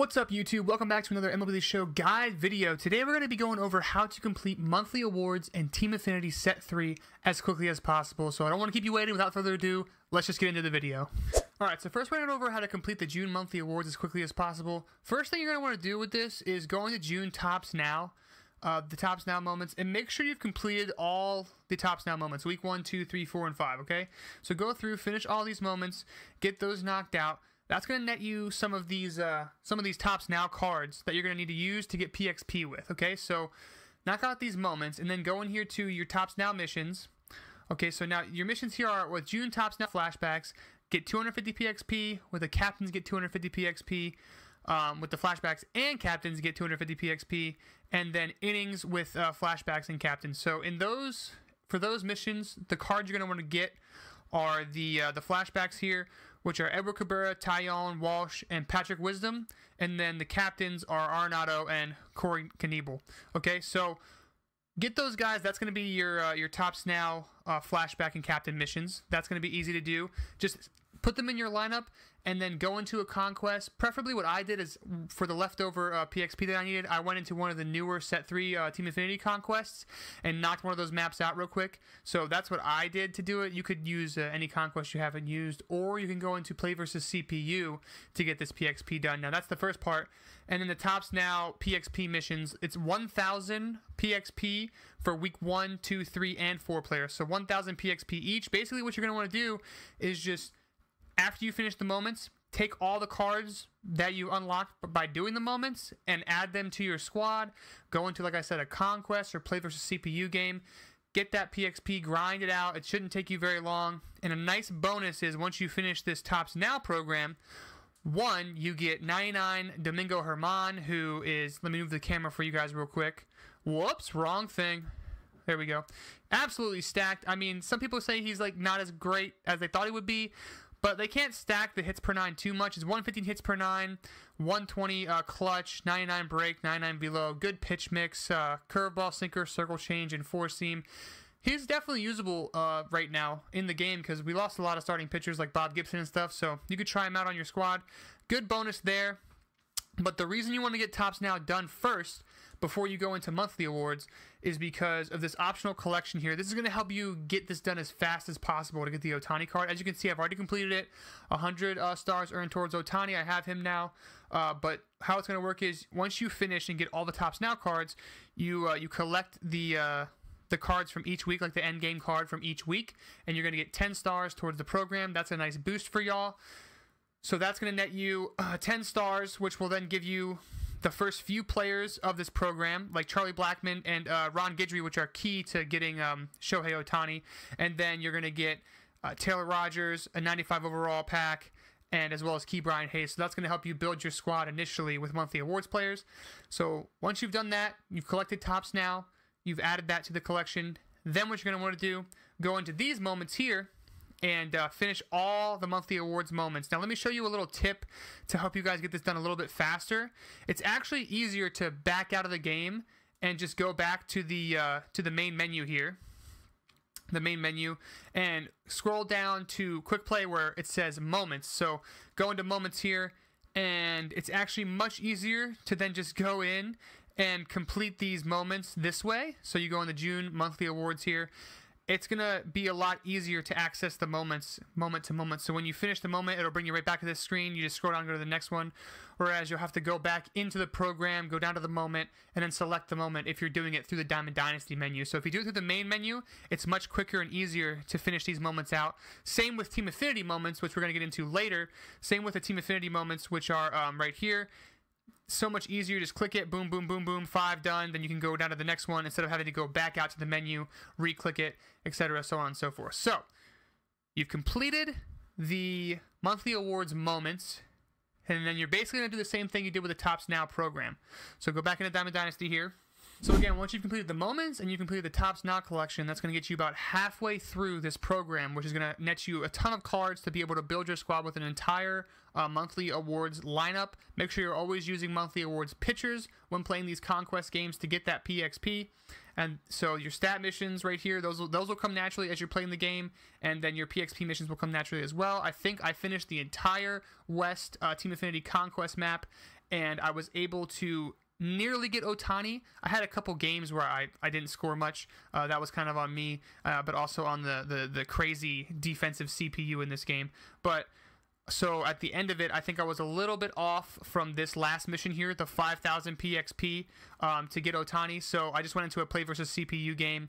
What's up, YouTube? Welcome back to another MLB The Show guide video. Today we're going to be going over how to complete monthly awards and Team Affinity Set 3 as quickly as possible. So I don't want to keep you waiting. Without further ado, let's just get into the video. Alright, so first we're going over how to complete the June monthly awards as quickly as possible. First thing you're going to want to do with this is go into June Tops Now, the Tops Now moments, and make sure you've completed all the Tops Now moments, week 1, 2, 3, 4, and 5, okay? So go through, finish all these moments, get those knocked out. That's going to net you some of these Tops Now cards that you're going to need to use to get PXP with, okay? So knock out these moments, and then go in here to your Tops Now missions. Okay, so now your missions here are with June Tops Now flashbacks, get 250 PXP, with the captains get 250 PXP, with the flashbacks and captains get 250 PXP, and then innings with flashbacks and captains. So in those, for those missions, the cards you're going to want to get are the flashbacks here, which are Edward Cabrera, Tyon Walsh, and Patrick Wisdom. And then the captains are Arenado and Corey Knebel. Okay, so get those guys. That's going to be your Tops Now flashback and captain missions. That's going to be easy to do. Just put them in your lineup and then go into a conquest. Preferably what I did is for the leftover PXP that I needed, I went into one of the newer Set 3 Team Affinity conquests and knocked one of those maps out real quick. So that's what I did to do it. You could use any conquest you haven't used, or you can go into Play versus CPU to get this PXP done. Now that's the first part. And then the Tops Now PXP missions, it's 1,000 PXP for week 1, 2, 3, and 4 players. So 1,000 PXP each. Basically what you're going to want to do is just, after you finish the moments, take all the cards that you unlock by doing the moments and add them to your squad. Go into, like I said, a conquest or Play versus CPU game. Get that PXP, grind it out. It shouldn't take you very long. And a nice bonus is once you finish this Tops Now program, one, you get 99 Domingo Herman, who is, let me move the camera for you guys real quick. Whoops, wrong thing. There we go. Absolutely stacked. I mean, some people say he's like not as great as they thought he would be, but they can't stack the hits per 9 too much. It's 115 hits per 9, 120 clutch, 99 break, 99 below. Good pitch mix, curveball, sinker, circle change, and four seam. He's definitely usable right now in the game because we lost a lot of starting pitchers like Bob Gibson and stuff. So you could try him out on your squad. Good bonus there. But the reason you want to get Tops Now done first before you go into monthly awards is because of this optional collection here. This is going to help you get this done as fast as possible to get the Ohtani card. As you can see, I've already completed it. 100 stars earned towards Ohtani. I have him now. But how it's going to work is once you finish and get all the Tops Now cards, you collect the cards from each week, like the end game card from each week, and you're going to get 10 stars towards the program. That's a nice boost for y'all. So that's going to net you 10 stars, which will then give you the first few players of this program, like Charlie Blackmon and Ron Guidry, which are key to getting Shohei Ohtani. And then you're going to get Taylor Rogers, a 95 overall pack, and as well as key Brian Hayes. So that's going to help you build your squad initially with monthly awards players. So once you've done that, you've collected Tops Now, you've added that to the collection. Then what you're going to want to do, go into these moments here and finish all the monthly awards moments. Now let me show you a little tip to help you guys get this done a little bit faster. It's actually easier to back out of the game and just go back to the main menu here, the main menu, and scroll down to quick play where it says moments. So go into moments here, and it's actually much easier to then just go in and complete these moments this way. So you go in the June monthly awards here. It's going to be a lot easier to access the moments, moment to moment. So when you finish the moment, it'll bring you right back to this screen. You just scroll down and go to the next one. Whereas you'll have to go back into the program, go down to the moment, and then select the moment if you're doing it through the Diamond Dynasty menu. So if you do it through the main menu, it's much quicker and easier to finish these moments out. Same with Team Affinity moments, which we're going to get into later. Same with the Team Affinity moments, which are right here. So much easier, just click it, boom, boom, boom, boom, 5, done. Then you can go down to the next one instead of having to go back out to the menu, re-click it, etc., so on and so forth. So you've completed the monthly awards moments, and then you're basically going to do the same thing you did with the Tops Now program. So go back into Diamond Dynasty here. So again, once you've completed the moments and you've completed the Tops Now collection, that's going to get you about halfway through this program, which is going to net you a ton of cards to be able to build your squad with an entire monthly awards lineup. Make sure you're always using monthly awards pitchers when playing these conquest games to get that PXP. And so your stat missions right here, those will come naturally as you're playing the game, and then your PXP missions will come naturally as well. I think I finished the entire West Team Affinity Conquest map and I was able to nearly get Ohtani. I had a couple games where I didn't score much. That was kind of on me, but also on the crazy defensive CPU in this game. But so at the end of it, I think I was a little bit off from this last mission here, the 5,000 PXP to get Ohtani. So I just went into a play versus CPU game,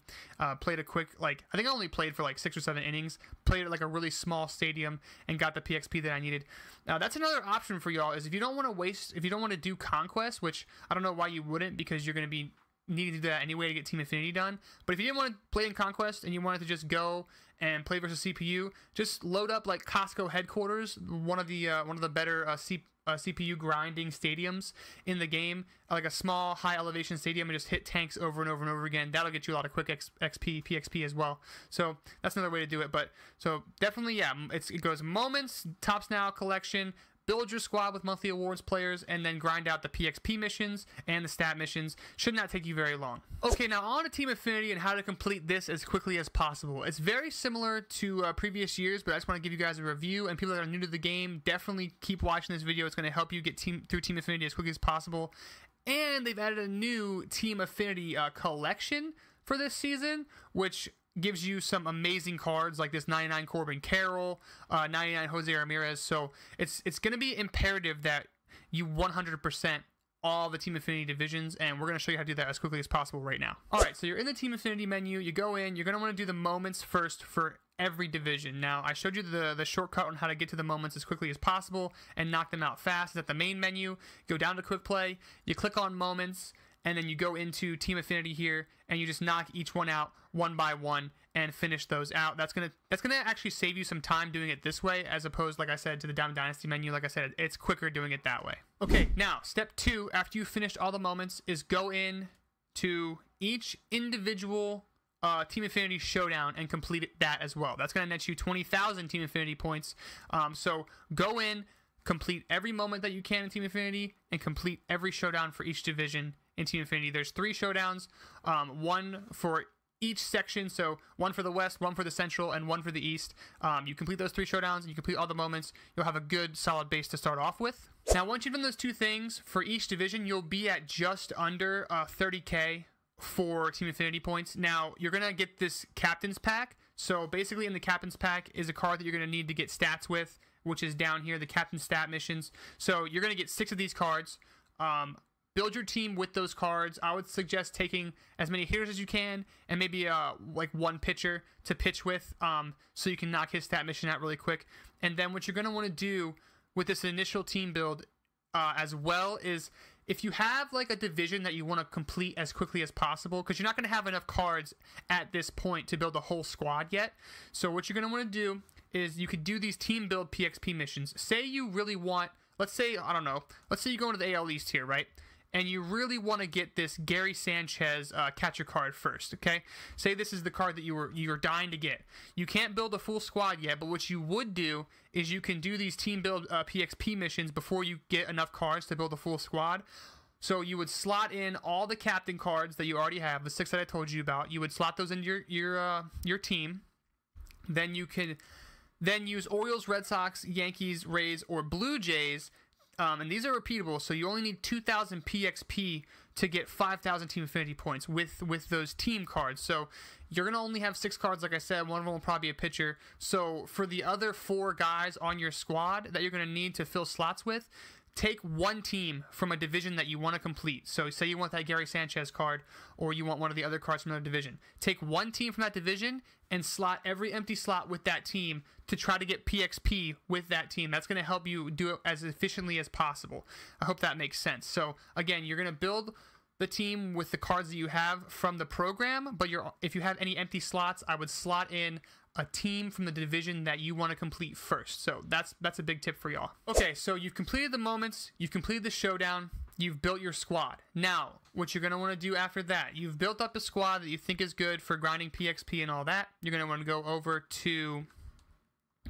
played a quick, like, I think I only played for like 6 or 7 innings, played at like a really small stadium and got the PXP that I needed. Now that's another option for y'all is if you don't want to waste, if you don't want to do Conquest, which I don't know why you wouldn't because you're going to be needing to do that anyway to get Team Infinity done. But if you didn't want to play in Conquest and you wanted to just go and play versus CPU, just load up like Costco Headquarters, one of the better CPU grinding stadiums in the game, like a small high elevation stadium, and just hit tanks over and over and over again. That'll get you a lot of quick PXP as well. So that's another way to do it. But so definitely, yeah, it goes moments, tops now collection. Build your squad with monthly awards players and then grind out the PXP missions and the stat missions. Should not take you very long. Okay, now on to Team Infinity and how to complete this as quickly as possible. It's very similar to previous years, but I just want to give you guys a review, and people that are new to the game, definitely keep watching this video. It's going to help you get through Team Infinity as quickly as possible. And they've added a new Team Infinity collection for this season, which gives you some amazing cards like this 99 Corbin Carroll, 99 Jose Ramirez. So it's going to be imperative that you 100% all the Team Infinity divisions, and we're going to show you how to do that as quickly as possible right now. All right, so you're in the Team Infinity menu. You go in. You're going to want to do the moments first for every division. Now, I showed you the shortcut on how to get to the moments as quickly as possible and knock them out fast. It's at the main menu. Go down to Quick Play. You click on Moments, and then you go into Team Infinity here, and you just knock each one out one by one and finish those out. That's gonna actually save you some time doing it this way, as opposed, like I said, to the Diamond Dynasty menu. Like I said, it's quicker doing it that way. Okay, now, step 2, after you've finished all the moments, is go in to each individual Team Infinity Showdown and complete that as well. That's gonna net you 20,000 Team Infinity points. So go in, complete every moment that you can in Team Infinity, and complete every showdown for each division in Team Infinity. There's 3 showdowns, one for each section, so one for the West, one for the Central, and one for the East. You complete those 3 showdowns, and you complete all the moments, you'll have a good, solid base to start off with. Now, once you've done those 2 things for each division, you'll be at just under 30k for Team Infinity points. Now, you're going to get this Captain's Pack. So basically, in the Captain's Pack is a card that you're going to need to get stats with, which is down here, the Captain Stat Missions. So you're going to get 6 of these cards. Build your team with those cards. I would suggest taking as many hitters as you can and maybe like one pitcher to pitch with, so you can knock his stat mission out really quick. And then what you're going to want to do with this initial team build as well is, if you have like a division that you want to complete as quickly as possible, because you're not going to have enough cards at this point to build a whole squad yet. So what you're going to want to do is you could do these team build PXP missions. Say you really want, let's say, I don't know, let's say you go into the AL East here, right? And you really want to get this Gary Sanchez catcher card first, okay? Say this is the card that you were dying to get. You can't build a full squad yet, but what you would do is you can do these team build PXP missions before you get enough cards to build a full squad. So you would slot in all the captain cards that you already have, the 6 that I told you about. You would slot those into your team. Then you can then use Orioles, Red Sox, Yankees, Rays, or Blue Jays. And these are repeatable, so you only need 2,000 PXP to get 5,000 Team Infinity points with those team cards. So you're going to only have 6 cards, like I said. One of them will probably be a pitcher. So for the other 4 guys on your squad that you're going to need to fill slots with, take one team from a division that you want to complete. So say you want that Gary Sanchez card, or you want one of the other cards from another division. Take one team from that division and slot every empty slot with that team to try to get PXP with that team. That's going to help you do it as efficiently as possible. I hope that makes sense. So again, you're going to build the team with the cards that you have from the program, but if you have any empty slots, I would slot in a team from the division that you want to complete first. So that's a big tip for y'all. Okay, so you've completed the moments, you've completed the showdown, you've built your squad. Now, what you're going to want to do after that, you've built up a squad that you think is good for grinding PXP and all that. You're going to want to go over to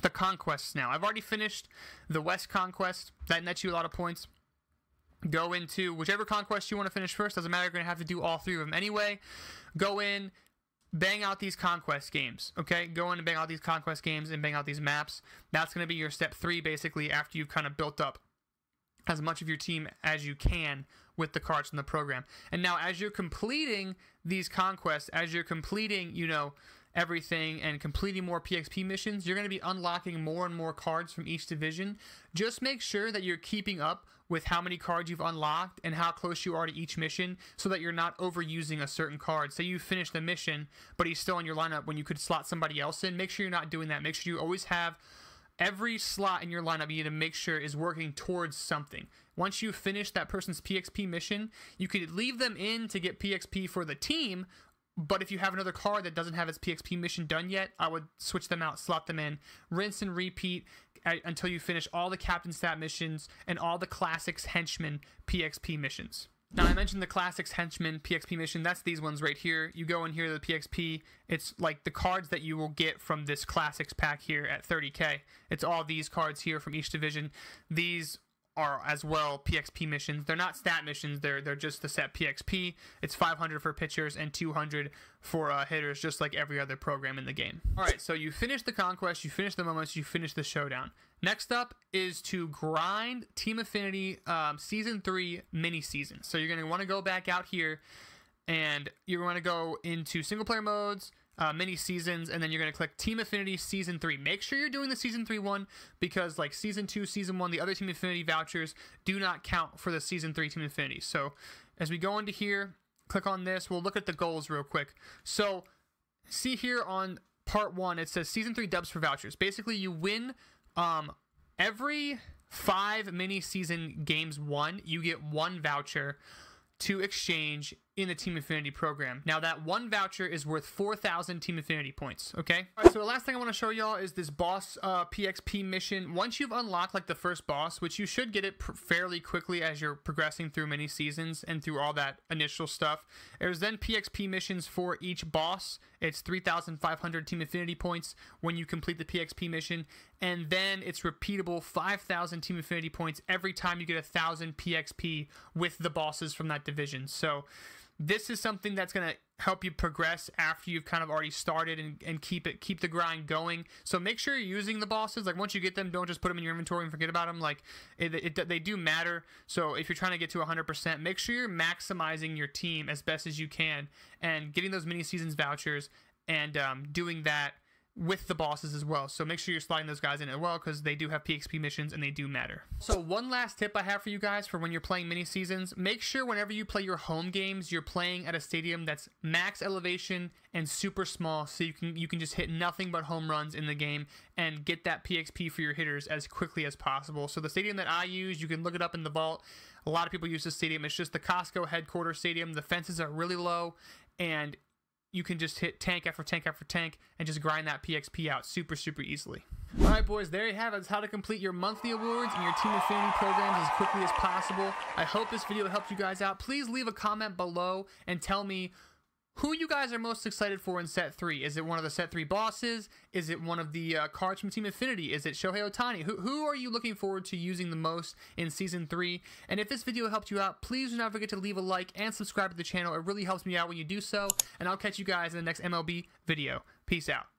the conquests now. I've already finished the West conquest. That nets you a lot of points. Go into whichever conquest you want to finish first. Doesn't matter, you're going to have to do all 3 of them anyway. Go in, bang out these conquest games, okay? Go in and bang out these conquest games and bang out these maps. That's going to be your step 3, basically, after you've kind of built up as much of your team as you can with the cards in the program. And now as you're completing these conquests, as you're completing, you know, everything and completing more PXP missions, you're going to be unlocking more and more cards from each division. Just make sure that you're keeping up with how many cards you've unlocked and how close you are to each mission so that you're not overusing a certain card. Say you finish the mission, but he's still in your lineup when you could slot somebody else in. Make sure you're not doing that. Make sure you always have every slot in your lineup you need to make sure is working towards something. Once you finish that person's PXP mission, you could leave them in to get PXP for the team, but if you have another card that doesn't have its PXP mission done yet, I would switch them out, slot them in, rinse and repeat until you finish all the Captain Stat missions and all the Classics Henchmen PXP missions. Now, I mentioned the Classics Henchmen PXP mission. That's these ones right here. You go in here to the PXP. It's like the cards that you will get from this Classics pack here at 30K. It's all these cards here from each division. These are as well PXP missions. They're not stat missions. They're just the set PXP. It's 500 for pitchers and 200 for hitters, just like every other program in the game. All right, so you finish the conquest, you finish the moments, you finish the showdown. Next up is to grind Team Affinity Season 3 mini-season. So you're going to want to go back out here, and you're going to go into single-player modes, mini-seasons, and then you're going to click Team Affinity Season 3. Make sure you're doing the Season 3 one, because like Season 2, Season 1, the other Team Affinity vouchers do not count for the Season 3 Team Affinity. So as we go into here, click on this. We'll look at the goals real quick. So see here on Part 1, it says Season 3 dubs for vouchers. Basically, you win every 5 mini-season games won, you get 1 voucher to exchange in the Team Affinity program. Now, that 1 voucher is worth 4,000 Team Affinity points, okay? All right, so the last thing I want to show y'all is this boss PXP mission. Once you've unlocked, like, the first boss, which you should get it fairly quickly as you're progressing through many seasons and through all that initial stuff, there's then PXP missions for each boss. It's 3,500 Team Affinity points when you complete the PXP mission, and then it's repeatable 5,000 Team Affinity points every time you get 1,000 PXP with the bosses from that division. So this is something that's going to help you progress after you've kind of already started and keep the grind going. So make sure you're using the bosses. Like, once you get them, don't just put them in your inventory and forget about them. Like, they do matter. So if you're trying to get to 100%, make sure you're maximizing your team as best as you can and getting those mini seasons vouchers and doing that with the bosses as well. So make sure you're sliding those guys in as well, because they do have PXP missions and they do matter. So one last tip I have for you guys for when you're playing mini seasons, make sure whenever you play your home games, you're playing at a stadium that's max elevation and super small, so you can just hit nothing but home runs in the game and get that PXP for your hitters as quickly as possible. So the stadium that I use, you can look it up in the vault. A lot of people use this stadium. It's just the Costco headquarters stadium. The fences are really low, and you can just hit tank after tank after tank and just grind that PXP out super, super easily. All right, boys, there you have it. It's how to complete your monthly awards and your Team Affinity programs as quickly as possible. I hope this video helped you guys out. Please leave a comment below and tell me who you guys are most excited for in Set 3. Is it one of the Set 3 bosses? Is it one of the cards from Team Affinity? Is it Shohei Ohtani? Who are you looking forward to using the most in Season 3? And if this video helped you out, please do not forget to leave a like and subscribe to the channel. It really helps me out when you do so. And I'll catch you guys in the next MLB video. Peace out.